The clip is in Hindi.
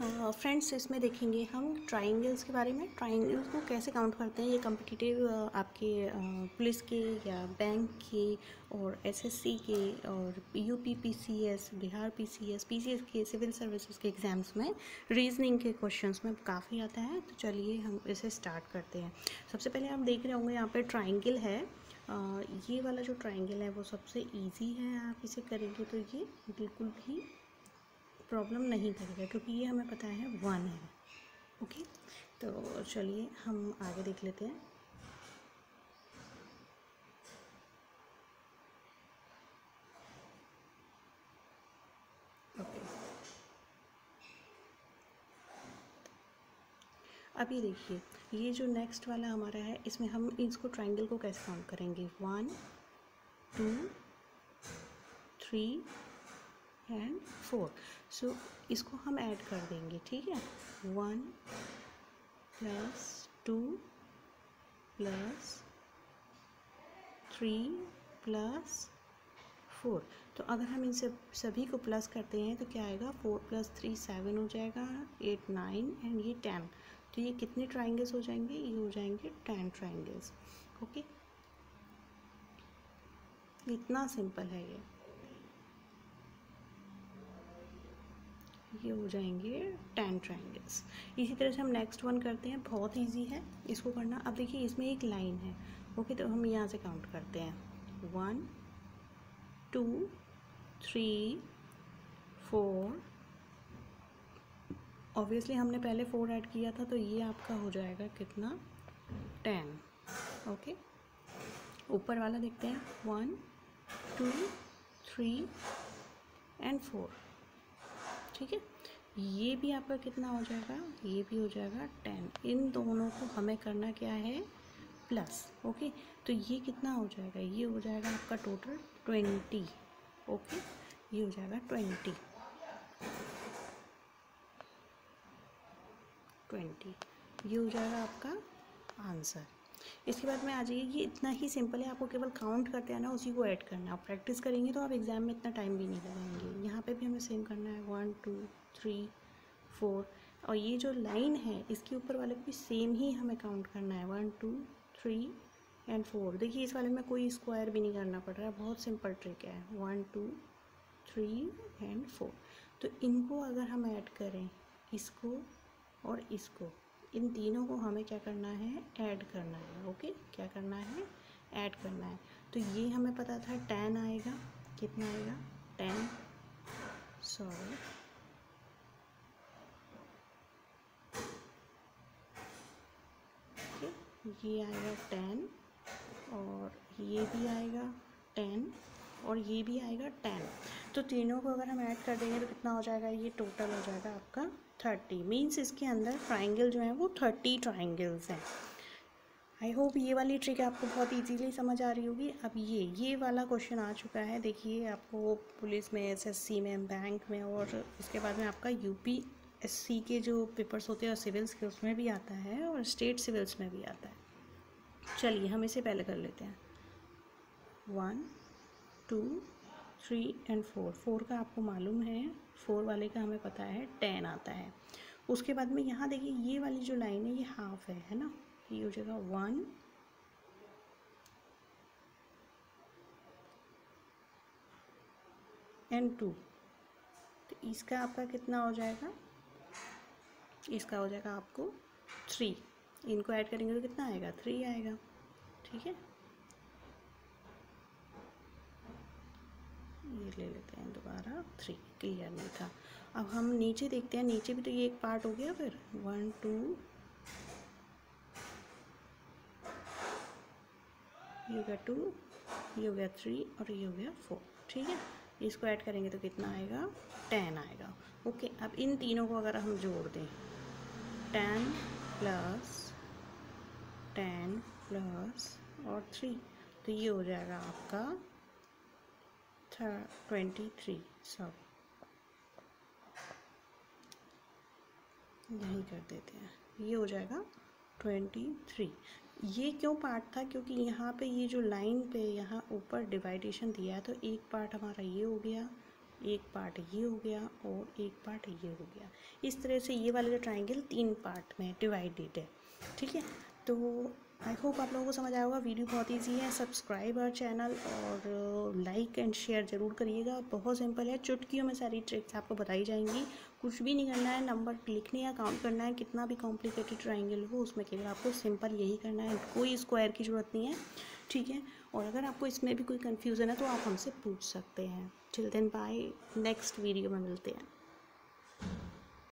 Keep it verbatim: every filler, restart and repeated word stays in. फ्रेंड्स इसमें देखेंगे हम ट्राइंगल्स के बारे में। ट्राइंगल्स को कैसे काउंट करते हैं, ये कॉम्पिटिटिव आपके पुलिस के या बैंक के और एसएससी के और यूपीपीसीएस, बिहार पीसीएस, पीसीएस के सिविल सर्विसेज के एग्ज़ाम्स में रीजनिंग के क्वेश्चंस में काफ़ी आता है। तो चलिए हम इसे स्टार्ट करते हैं। सबसे पहले आप देख रहे होंगे यहाँ पर ट्राइंगल है, ये वाला जो ट्राइंगल है वो सबसे ईजी है। आप इसे करेंगे तो ये बिल्कुल भी प्रॉब्लम नहीं करेगा क्योंकि ये हमें पता है वन है। ओके, तो चलिए हम आगे देख लेते हैं। ओके, अब ये देखिए ये जो नेक्स्ट वाला हमारा है इसमें हम इसको ट्राइंगल को कैसे काउंट करेंगे। One two three and four, so इसको हम ऐड कर देंगे, ठीक है। One plus two plus three plus four, तो अगर हम इन सब सभी को प्लस करते हैं तो क्या आएगा, फोर प्लस थ्री सेवन हो जाएगा, एट नाइन एंड ये टेन। तो ये कितने ट्राइंगल्स हो जाएंगे, ये हो जाएंगे टेन ट्राइंगल्स। ओके, इतना सिंपल है ये ये हो जाएंगे टेन ट्राइंगल्स। इसी तरह से हम नेक्स्ट वन करते हैं, बहुत इजी है इसको करना। अब देखिए इसमें एक लाइन है, ओके, तो हम यहाँ से काउंट करते हैं। One two three four, obviously हमने पहले फोर ऐड किया था तो ये आपका हो जाएगा कितना, टेन। ओके, ऊपर वाला देखते हैं, one two three and four, ठीक है। ये भी आपका कितना हो जाएगा, ये भी हो जाएगा टेन। इन दोनों को हमें करना क्या है, प्लस। ओके, तो ये कितना हो जाएगा, ये हो जाएगा आपका टोटल ट्वेंटी। ओके, ये हो जाएगा ट्वेंटी ट्वेंटी ये हो जाएगा आपका आंसर। इसके बाद में आ जाइए, ये इतना ही सिंपल है, आपको केवल काउंट करते आना, उसी को ऐड करना। आप प्रैक्टिस करेंगे तो आप एग्ज़ाम में इतना टाइम भी नहीं लगाएंगे। यहाँ पे भी हमें सेम करना है, वन टू थ्री फोर, और ये जो लाइन है इसके ऊपर वाले को भी सेम ही हमें काउंट करना है, one two three and four. देखिए इस वाले में कोई स्क्वायर भी नहीं करना पड़ रहा है, बहुत सिंपल ट्रिक है, one two three and four. तो इनको अगर हम ऐड करें, इसको और इसको, इन तीनों को हमें क्या करना है, ऐड करना है। ओके, क्या करना है, ऐड करना है। तो ये हमें पता था टेन आएगा, कितना आएगा, टेन, सॉरी ओके, ये आएगा टेन और ये भी आएगा टेन और ये भी आएगा टेन। तो तीनों को अगर हम ऐड कर देंगे तो कितना हो जाएगा, ये टोटल हो जाएगा आपका थर्टी। मीन्स इसके अंदर ट्राइंगल जो है वो थर्टी ट्राइंगल्स हैं। आई होप ये वाली ट्रिक आपको बहुत इजीली समझ आ रही होगी। अब ये ये वाला क्वेश्चन आ चुका है, देखिए आपको पुलिस में, एसएससी में, बैंक में और उसके बाद में आपका यूपीएससी के जो पेपर्स होते हैं और सिविल्स के उसमें भी आता है और स्टेट सिविल्स में भी आता है। चलिए हम इसे पहले कर लेते हैं, one two three and four. Four का आपको मालूम है, फोर वाले का हमें पता है टेन आता है। उसके बाद में यहाँ देखिए ये वाली जो लाइन है ये हाफ है, है ना, ये हो जाएगा वन एंड टू, तो इसका आपका कितना हो जाएगा, इसका हो जाएगा आपको थ्री। इनको ऐड करेंगे तो कितना आएगा, थ्री आएगा, ठीक है। ये ले लेते हैं दोबारा, थ्री क्लियर नहीं था। अब हम नीचे देखते हैं, नीचे भी तो ये एक पार्ट हो गया, फिर वन टू, ये हो गया टू, ये हो गया थ्री और ये हो गया फोर, ठीक है। इसको ऐड करेंगे तो कितना आएगा, टेन आएगा। ओके, अब इन तीनों को अगर हम जोड़ दें, टेन प्लस टेन प्लस और थ्री, तो ये हो जाएगा आपका ट्वेंटी थ्री। सॉरी, यही कर देते हैं, ये हो जाएगा ट्वेंटी थ्री। ये क्यों पार्ट था, क्योंकि यहाँ पे ये जो लाइन पे यहाँ ऊपर डिवाइडेशन दिया है, तो एक पार्ट हमारा ये हो गया एक पार्ट ये हो गया और एक पार्ट ये हो गया। इस तरह से ये वाला जो ट्राइंगल तीन पार्ट में डिवाइडेड है। ठीक है, तो आई होप आप लोगों को समझ आया होगा। वीडियो बहुत ईजी है, सब्सक्राइब आवर चैनल और लाइक एंड शेयर ज़रूर करिएगा। बहुत सिंपल है, चुटकियों में सारी ट्रिक्स आपको बताई जाएंगी। कुछ भी नहीं करना है, नंबर लिखने या काउंट करना है, कितना भी कॉम्प्लिकेटेड ट्राइंगल हो उसमें केवल आपको सिंपल यही करना है, कोई स्क्वायर की ज़रूरत नहीं है। ठीक है, और अगर आपको इसमें भी कोई कन्फ्यूज़न है तो आप हमसे पूछ सकते हैं। चिल्ड्रेन बाय, नेक्स्ट वीडियो में मिलते हैं।